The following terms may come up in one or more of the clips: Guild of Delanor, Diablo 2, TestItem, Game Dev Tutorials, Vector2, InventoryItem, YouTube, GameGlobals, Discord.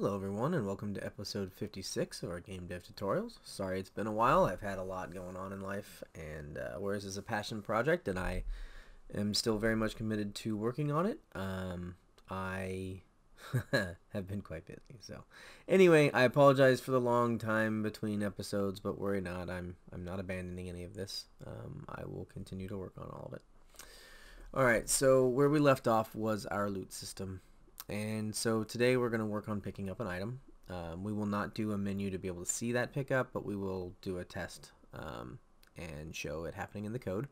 Hello everyone and welcome to episode 56 of our Game Dev Tutorials. Sorry it's been a while, I've had a lot going on in life, and whereas it's a passion project and I am still very much committed to working on it, I have been quite busy. So anyway, I apologize for the long time between episodes, but worry not, I'm not abandoning any of this. I will continue to work on all of it. Alright, so where we left off was our loot system. And so today we're going to work on picking up an item. We will not do a menu to be able to see that pickup, but we will do a test and show it happening in the code.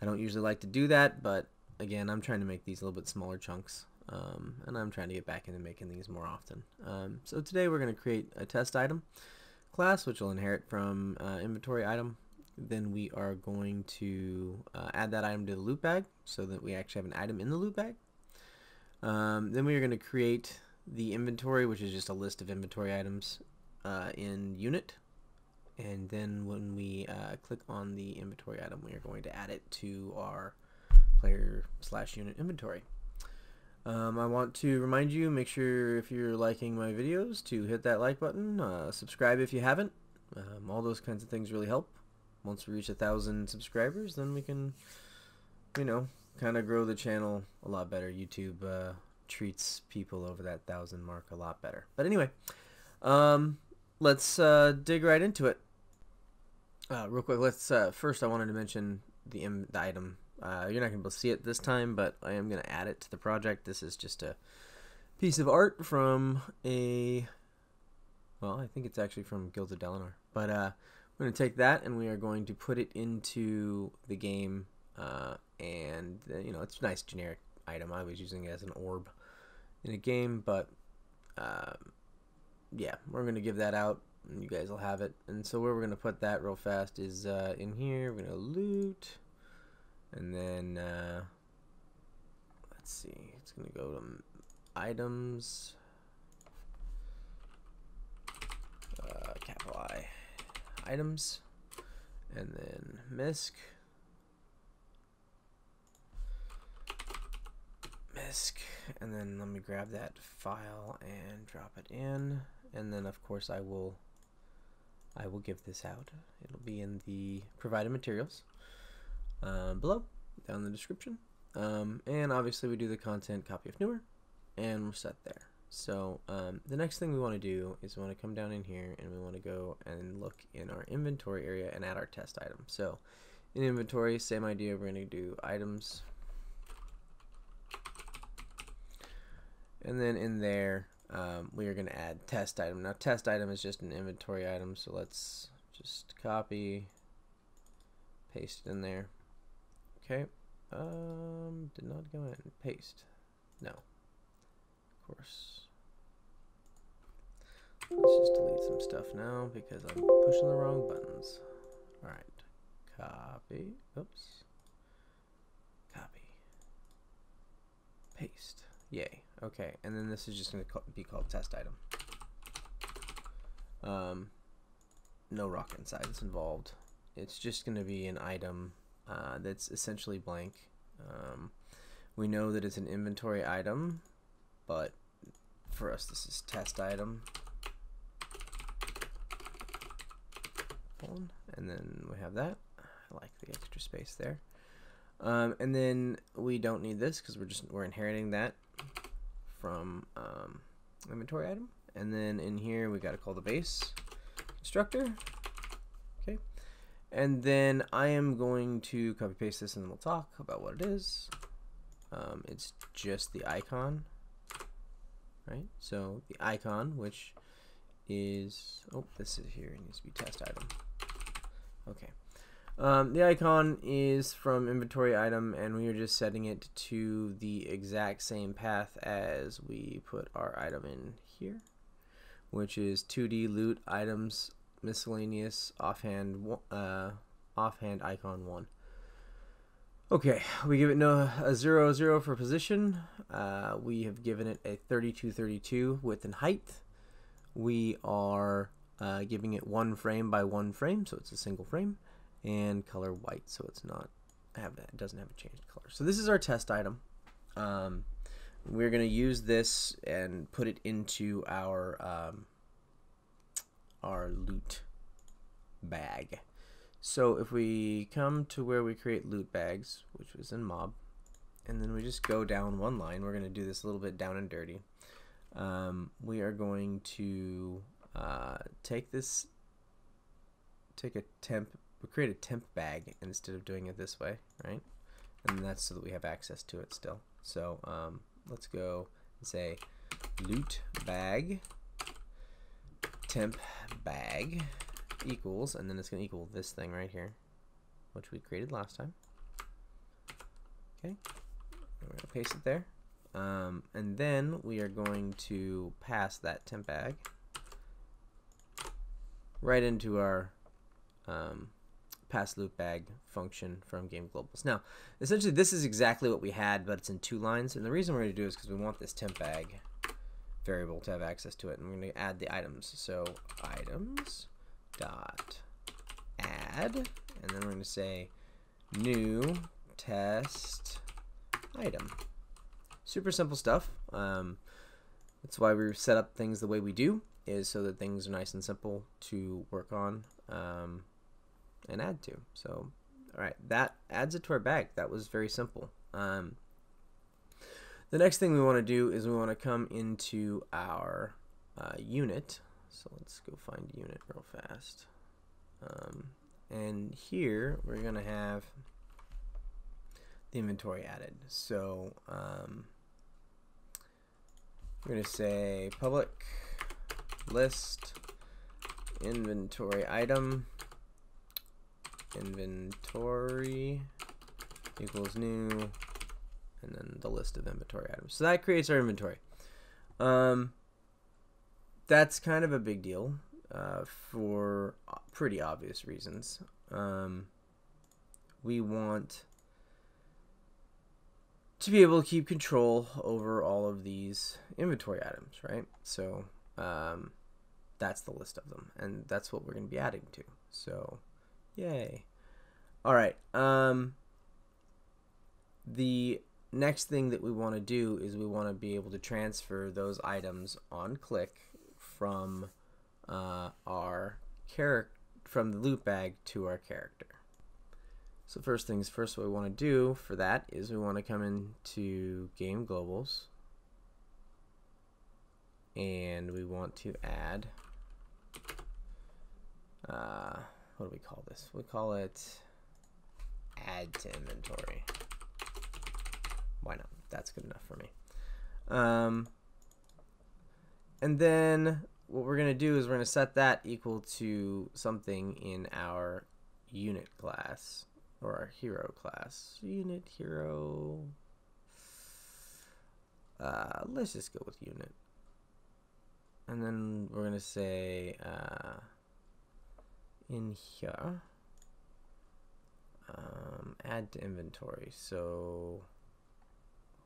I don't usually like to do that, but again, I'm trying to make these a little bit smaller chunks, and I'm trying to get back into making these more often. So today we're going to create a test item class, which will inherit from inventory item. Then we are going to add that item to the loot bag so that we actually have an item in the loot bag. Then we are going to create the inventory, which is just a list of inventory items in unit. And then when we click on the inventory item, we are going to add it to our player/unit inventory. I want to remind you, make sure if you're liking my videos to hit that like button, subscribe if you haven't. All those kinds of things really help. Once we reach 1,000 subscribers, then we can, you know, kind of grow the channel a lot better. YouTube treats people over that 1,000 mark a lot better. But anyway, let's dig right into it. Real quick, let's first I wanted to mention the item. You're not going to be able to see it this time, but I am going to add it to the project. This is just a piece of art from a, well, I think it's actually from Guild of Delanor. But we're going to take that and we are going to put it into the game. And you know, it's a nice generic item. I was using it as an orb in a game, but yeah, we're gonna give that out and you guys will have it. And so where we're gonna put that real fast is in here. We're gonna loot, and then let's see, it's gonna go to items, capital I, items, and then misc. And then let me grab that file and drop it in, and then of course I will give this out. It'll be in the provided materials below, down in the description, and obviously we do the content copy of newer, and we're set there. So the next thing we want to do is we want to come down in here and we want to go and look in our inventory area and add our test item. So in inventory, same idea, we're going to do items. And then in there, we are going to add test item. Now, test item is just an inventory item, so let's just copy, paste it in there. Okay, did not go in. Paste. No. Of course. Let's just delete some stuff now because I'm pushing the wrong buttons. All right. Copy. Oops. Copy. Paste. Yay. Okay, and then this is just going to be called test item. No rocket science involved. It's just going to be an item that's essentially blank. We know that it's an inventory item, but for us this is test item. And then we have that. I like the extra space there. And then we don't need this because we're inheriting that from inventory item. And then in here we gotta call the base constructor. Okay, and then I am going to copy paste this and then we'll talk about what it is. It's just the icon, right? So the icon, which is, oh, this is here, it needs to be test item. Okay, the icon is from inventory item, and we are just setting it to the exact same path as we put our item in here, which is 2D loot items miscellaneous offhand icon 1. Okay, we give it a 0, 0 for position. We have given it a 32, 32 width and height. We are giving it 1 frame by 1 frame, so it's a single frame. And color white, so it's not, it doesn't have a changed color. So this is our test item. We're going to use this and put it into our loot bag. So if we come to where we create loot bags, which was in mob, and then we just go down one line, we're going to do this a little bit down and dirty. We are going to create a temp bag instead of doing it this way, right? And that's so that we have access to it still. So let's go and say loot bag temp bag equals, and then it's going to equal this thing right here, which we created last time. Okay, we're going to paste it there, and then we are going to pass that temp bag right into our pass loop bag function from GameGlobals. Now, essentially, this is exactly what we had, but it's in two lines. And the reason we're going to do is because we want this temp bag variable to have access to it. And we're going to add the items. So items dot add, and then we're going to say new test item. Super simple stuff. That's why we set up things the way we do, is so that things are nice and simple to work on and add to. So alright, that adds it to our bag. That was very simple. The next thing we want to do is we want to come into our unit. So let's go find unit real fast, and here we're gonna have the inventory added. So we're gonna say public list inventory item inventory equals new, and then the list of inventory items. So that creates our inventory. That's kind of a big deal for pretty obvious reasons. We want to be able to keep control over all of these inventory items, right? So that's the list of them, and that's what we're going to be adding to. So yay. All right. The next thing that we want to do is we want to be able to transfer those items on click from our character, from the loot bag to our character. So first things first, what we want to do for that is we want to come into Game Globals, and we want to add what do we call this? We call it add to inventory. Why not? That's good enough for me. And then what we're going to do is we're going to set that equal to something in our unit class, or our hero class. Unit, hero. Let's just go with unit. And then we're going to say... in here, add to inventory. So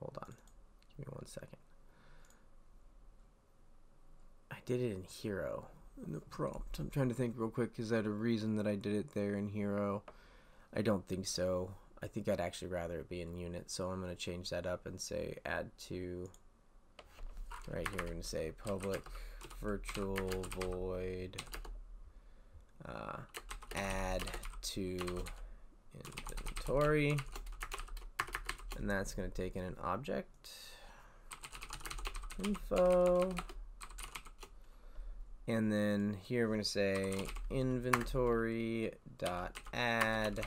hold on, give me one second. I did it in hero in the prompt. I'm trying to think real quick. Is that a reason that I did it there in hero? I don't think so. I think I'd actually rather it be in unit. So I'm going to change that up and say add to, right here. We're going to say public virtual void add to inventory, and that's going to take in an object info, and then here we're going to say inventory dot add,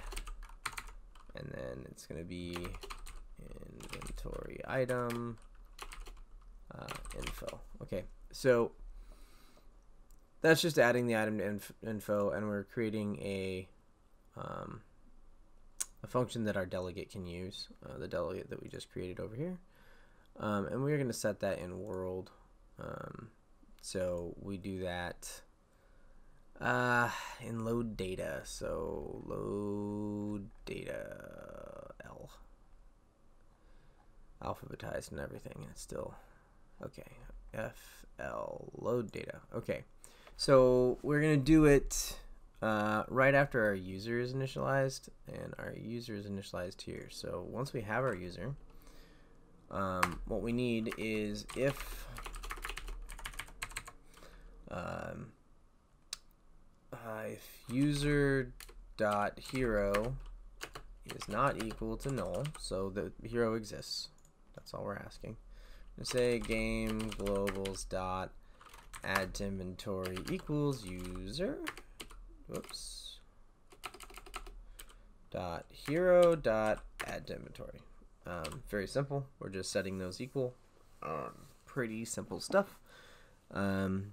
and then it's going to be inventory item info. Okay, so that's just adding the item to info, and we're creating a function that our delegate can use, the delegate that we just created over here. And we're going to set that in world. So we do that in load data. So load data L. Alphabetized and everything. It's still okay. FL load data. Okay. So we're going to do it right after our user is initialized, and our user is initialized here. So once we have our user, What we need is if if user dot hero is not equal to null, so the hero exists. That's all we're asking. And say game globals dot add to inventory equals user. Whoops. Dot hero dot add to inventory. Very simple. We're just setting those equal. Pretty simple stuff. And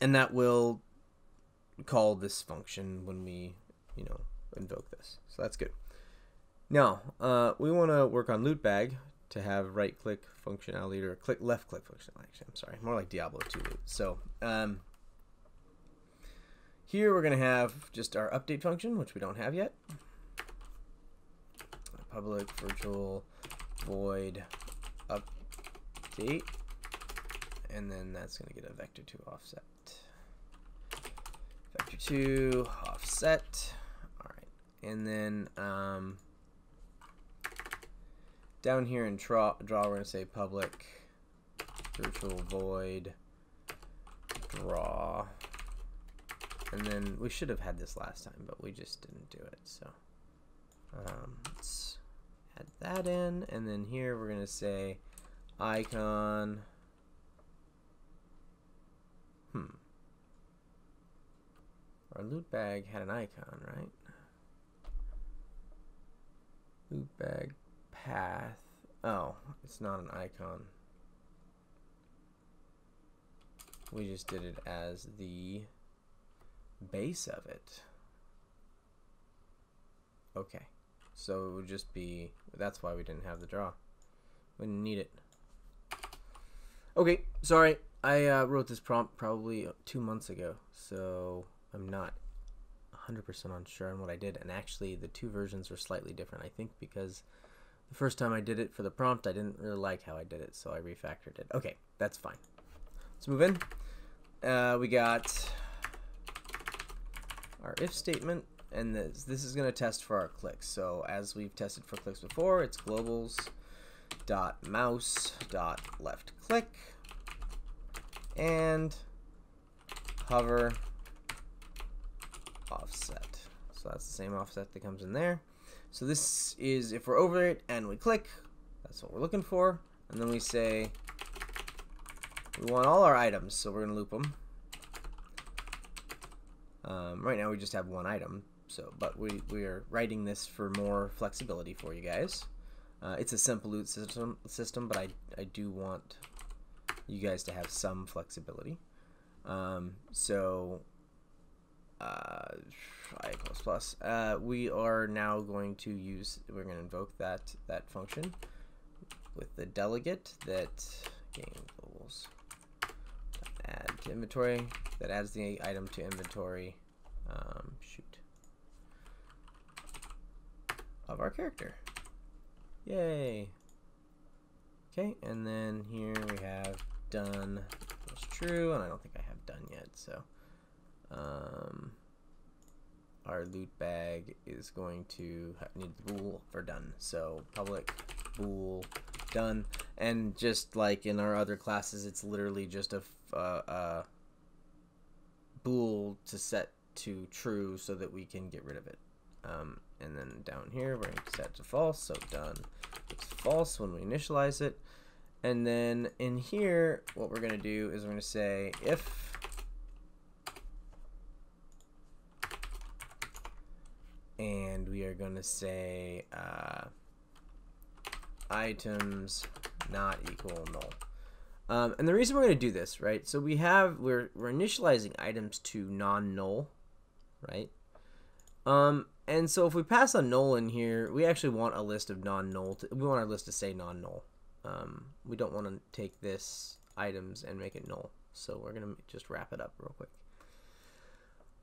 that will call this function when we, you know, invoke this. So that's good. Now we want to work on loot bag to have right click functionality or click left click functionality. Actually, I'm sorry, more like Diablo 2. So here we're going to have just our update function, which we don't have yet. Public virtual void update, and then that's going to get a vector2 offset. Vector2 offset. All right, and then down here in draw, we're going to say public virtual void draw, and then we should have had this last time, but we just didn't do it. So let's add that in, and then here we're going to say icon. Our loot bag had an icon, right? Loot bag path. Oh, it's not an icon. We just did it as the base of it. Okay, so it would just be, that's why we didn't have the draw. We didn't need it. Okay, sorry. I wrote this prompt probably 2 months ago, so I'm not 100% unsure on what I did, and actually the two versions are slightly different, I think, because the first time I did it for the prompt, I didn't really like how I did it, so I refactored it. Okay, that's fine. Let's move in. We got our if statement, and this is going to test for our clicks. So as we've tested for clicks before, it's globals.mouse.leftclick and hover offset. So that's the same offset that comes in there. So this is if we're over it and we click, that's what we're looking for. And then we say we want all our items, so we're gonna loop them. Right now we just have one item, so but we are writing this for more flexibility for you guys. It's a simple loot system, but I do want you guys to have some flexibility. I equals plus. We are now going to use, we're going to invoke that function with the delegate that GameGlobals add to inventory that adds the item to inventory of our character. Yay. Okay, and then here we have done was true, and I don't think I have done yet, so. Our loot bag is going to need the bool for done. So public bool done, and just like in our other classes, it's literally just a bool to set to true so that we can get rid of it. And then down here, we're going to set to false. So done is false when we initialize it. And then in here, what we're going to do is we're going to say if and we are going to say items not equal null. And the reason we're going to do this, right? So we're initializing items to non-null, right? And so if we pass a null in here, we actually want a list of non-null. We want our list to say non-null. We don't want to take this items and make it null. So we're going to just wrap it up real quick.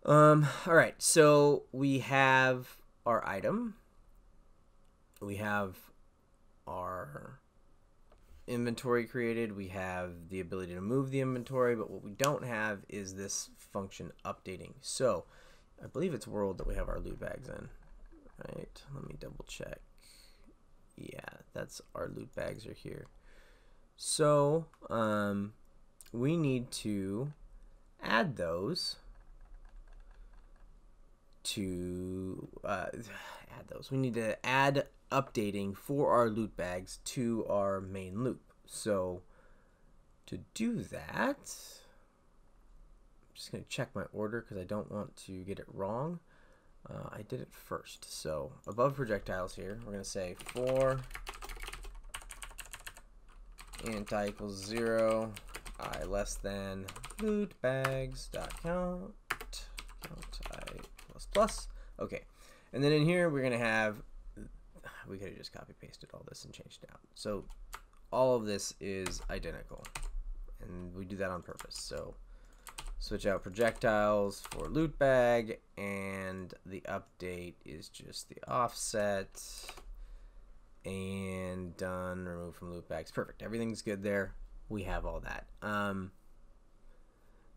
All right, so we have our item, we have our inventory created, we have the ability to move the inventory, but what we don't have is this function updating. So I believe it's world that we have our loot bags in, right? Let me double check. yeah, that's our loot bags are here. So we need to add those to we need to add updating for our loot bags to our main loop. So to do that, I'm just going to check my order because I don't want to get it wrong. I did it first. So above projectiles here, we're going to say for anti equals 0, I less than loot bags dot count, count I plus plus. Okay. And then in here, we're going to have, we could have just copy pasted all this and changed it out. So all of this is identical, and we do that on purpose. So switch out projectiles for loot bag, and the update is just the offset and done, remove from loot bags. Perfect. Everything's good there. We have all that.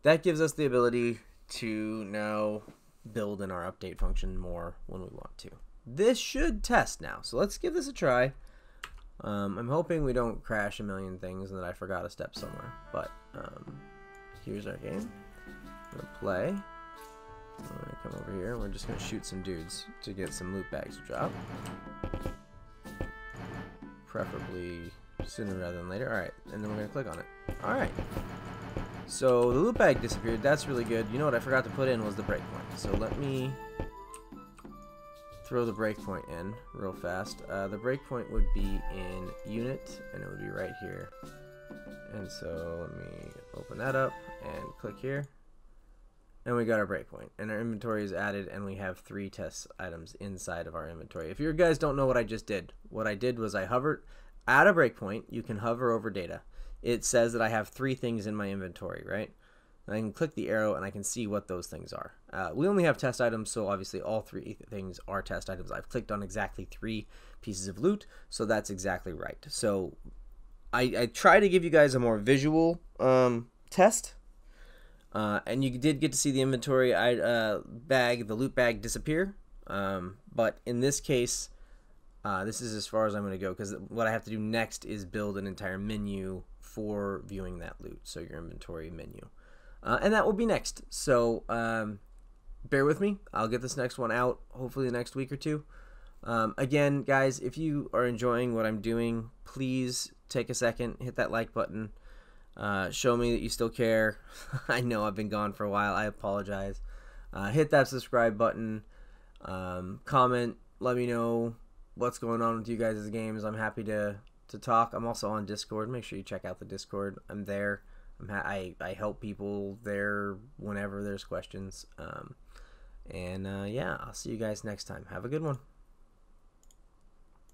That gives us the ability to now build in our update function more when we want to. This should test now. So let's give this a try. I'm hoping we don't crash a million things and that I forgot a step somewhere, but here's our game. I'm gonna play. I'm gonna come over here. We're just gonna shoot some dudes to get some loot bags to drop. Preferably sooner rather than later. Alright, and then we're gonna click on it. Alright. So the loot bag disappeared. That's really good. You know what I forgot to put in was the breakpoint. So let me throw the breakpoint in real fast. The breakpoint would be in unit, and it would be right here. And so let me open that up and click here. And we got our breakpoint, and our inventory is added, and we have 3 test items inside of our inventory. If you guys don't know what I just did, what I did was I hovered at a breakpoint. You can hover over data. It says that I have 3 things in my inventory, right? And I can click the arrow, and I can see what those things are. We only have test items, so obviously all 3 things are test items. I've clicked on exactly 3 pieces of loot, so that's exactly right. So I try to give you guys a more visual test. And you did get to see the inventory bag, the loot bag disappear. But in this case, this is as far as I'm going to go, because what I have to do next is build an entire menu for viewing that loot. So your inventory menu. And that will be next. So bear with me. I'll get this next one out hopefully the next week or two. Again, guys, if you are enjoying what I'm doing, please take a second, hit that like button. Show me that you still care. I know I've been gone for a while. I apologize. Hit that subscribe button. Comment. Let me know what's going on with you guys' games. I'm happy to talk. I'm also on Discord. Make sure you check out the Discord. I'm there. I help people there whenever there's questions. Yeah, I'll see you guys next time. Have a good one.